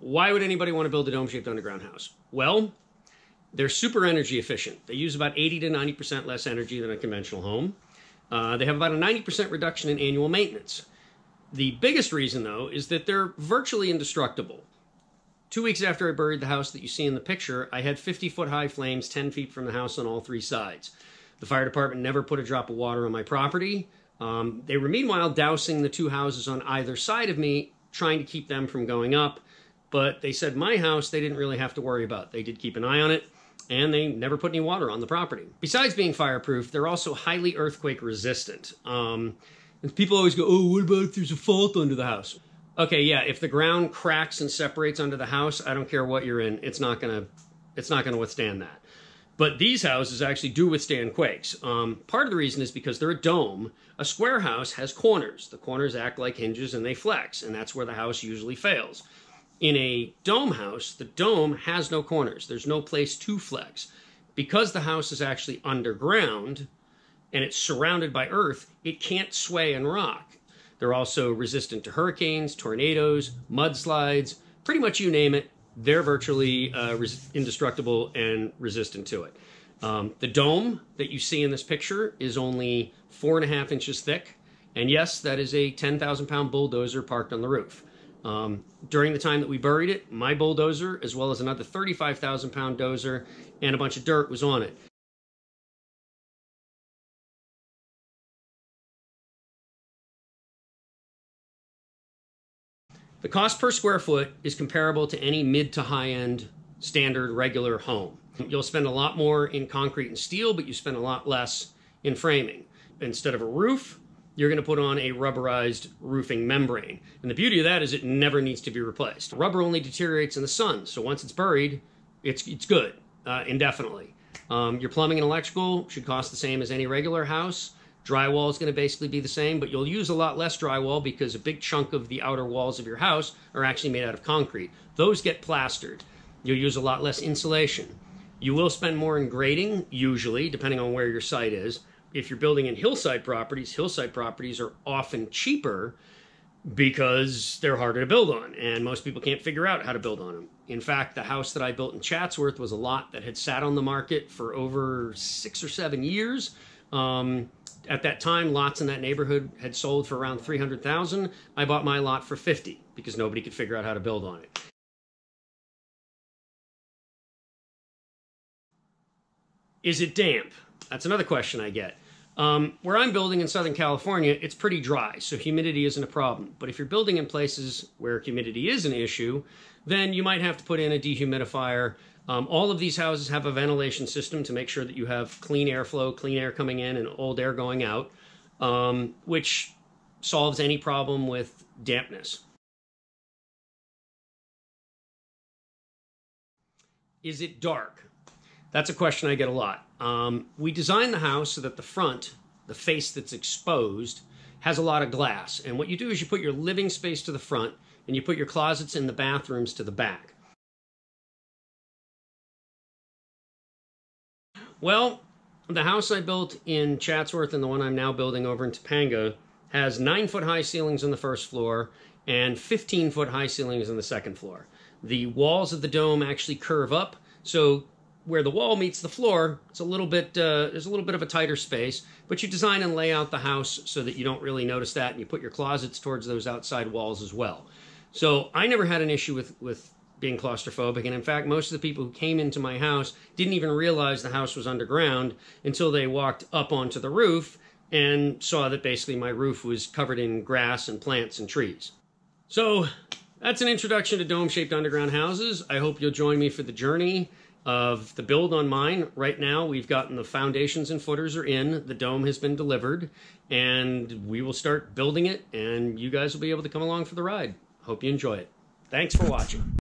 Why would anybody want to build a dome-shaped underground house? Well, they're super energy efficient. They use about 80 to 90% less energy than a conventional home. They have about a 90% reduction in annual maintenance. The biggest reason, though, is that they're virtually indestructible. 2 weeks after I buried the house that you see in the picture, I had 50-foot-high flames 10 feet from the house on all three sides. The fire department never put a drop of water on my property. They were, meanwhile, dousing the two houses on either side of me, trying to keep them from going up. But they said my house, they didn't really have to worry about. They did keep an eye on it, and they never put any water on the property. Besides being fireproof, they're also highly earthquake resistant. And people always go, oh, what about if there's a fault under the house? Okay, yeah, if the ground cracks and separates under the house, I don't care what you're in, it's not gonna withstand that. But these houses actually do withstand quakes. Part of the reason is because they're a dome. A square house has corners. The corners act like hinges and they flex, and that's where the house usually fails. In a dome house, the dome has no corners. There's no place to flex. Because the house is actually underground and it's surrounded by earth, it can't sway and rock. They're also resistant to hurricanes, tornadoes, mudslides, pretty much you name it. They're virtually indestructible and resistant to it. The dome that you see in this picture is only 4.5 inches thick. And yes, that is a 10,000-pound bulldozer parked on the roof. During the time that we buried it, my bulldozer, as well as another 35,000-pound dozer and a bunch of dirt was on it. The cost per square foot is comparable to any mid to high-end standard regular home. You'll spend a lot more in concrete and steel, but you spend a lot less in framing. Instead of a roof, you're going to put on a rubberized roofing membrane. And the beauty of that is it never needs to be replaced. Rubber only deteriorates in the sun, so once it's buried, it's good indefinitely. Your plumbing and electrical should cost the same as any regular house. Drywall is going to basically be the same, but you'll use a lot less drywall because a big chunk of the outer walls of your house are actually made out of concrete. Those get plastered. You'll use a lot less insulation. You will spend more in grading, usually, depending on where your site is. If you're building in hillside properties are often cheaper because they're harder to build on, and most people can't figure out how to build on them. In fact, the house that I built in Chatsworth was a lot that had sat on the market for over 6 or 7 years. At that time, lots in that neighborhood had sold for around $300,000. I bought my lot for $50,000 because nobody could figure out how to build on it. Is it damp? That's another question I get. Where I'm building in Southern California, it's pretty dry, so humidity isn't a problem. But if you're building in places where humidity is an issue, then you might have to put in a dehumidifier. All of these houses have a ventilation system to make sure that you have clean airflow, clean air coming in and old air going out, which solves any problem with dampness. Is it dark? That's a question I get a lot. We designed the house so that the front, the face that's exposed, has a lot of glass. And what you do is you put your living space to the front and you put your closets and the bathrooms to the back. Well, the house I built in Chatsworth and the one I'm now building over in Topanga has 9-foot-high ceilings on the first floor and 15-foot-high ceilings on the second floor. The walls of the dome actually curve up, so where the wall meets the floor, it's a little bit, there's a little bit of a tighter space, but you design and lay out the house so that you don't really notice that, and you put your closets towards those outside walls as well. So I never had an issue with being claustrophobic, and in fact, most of the people who came into my house didn't even realize the house was underground until they walked up onto the roof and saw that basically my roof was covered in grass and plants and trees. So that's an introduction to dome-shaped underground houses. I hope you'll join me for the journey of the build on mine. Right now, we've gotten the foundations and footers are in, the dome has been delivered, and we will start building it, and you guys will be able to come along for the ride. Hope you enjoy it. Thanks for watching.